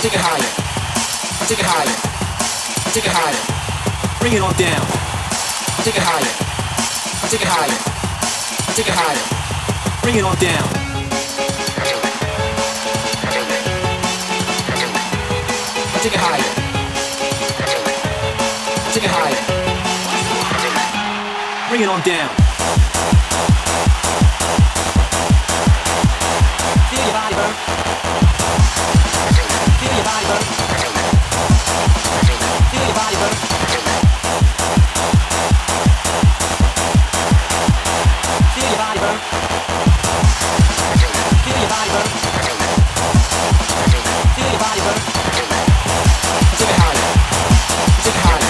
Take it higher. Take it higher. Take it higher. Bring it on down. Take it higher. Take it higher. Take it higher. Bring it on down. Take it higher. Take it higher. Bring it on down. Feel your body burn. Feel your body burn. Feel your body burn. Feel your body burn. Feel your body burn. Feel your body burn. Take it higher. Take it higher.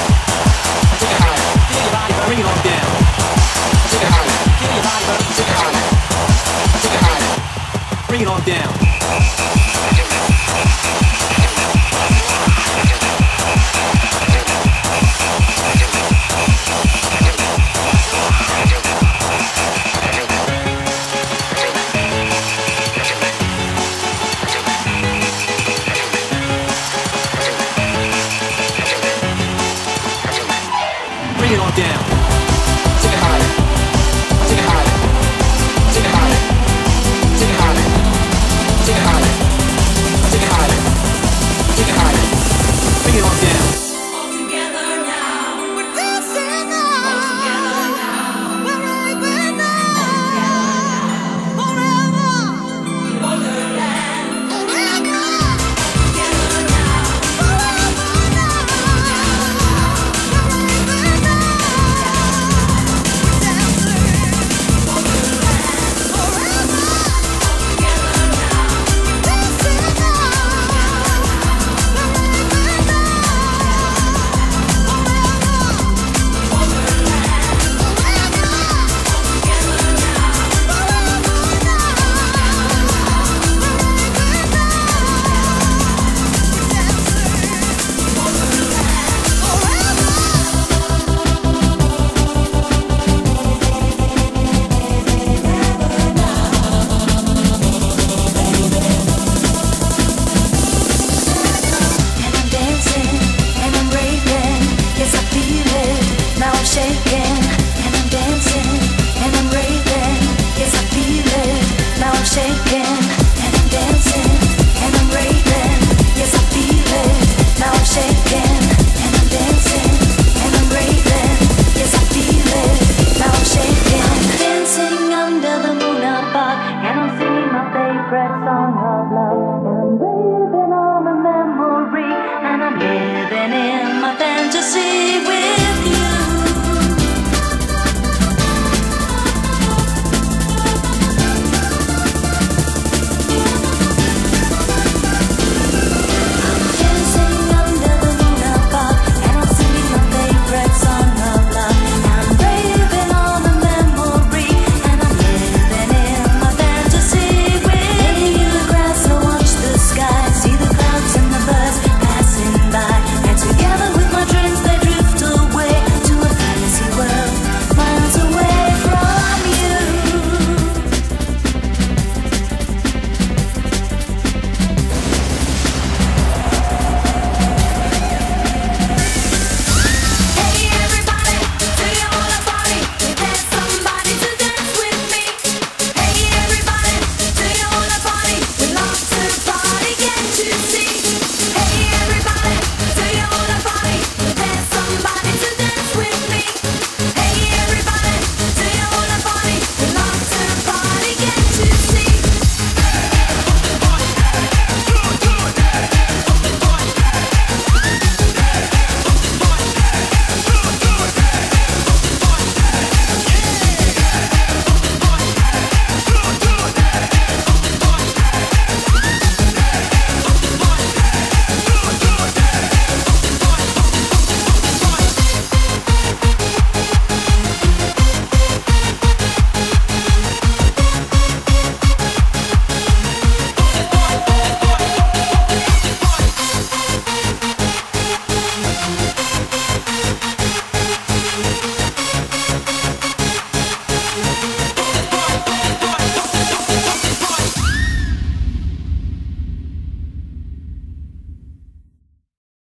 Take it higher. Feel your body burn. Bring it on down. Take it higher. Feel your body burn. Take it higher. Take it higher. Bring it on down. Bring it on down.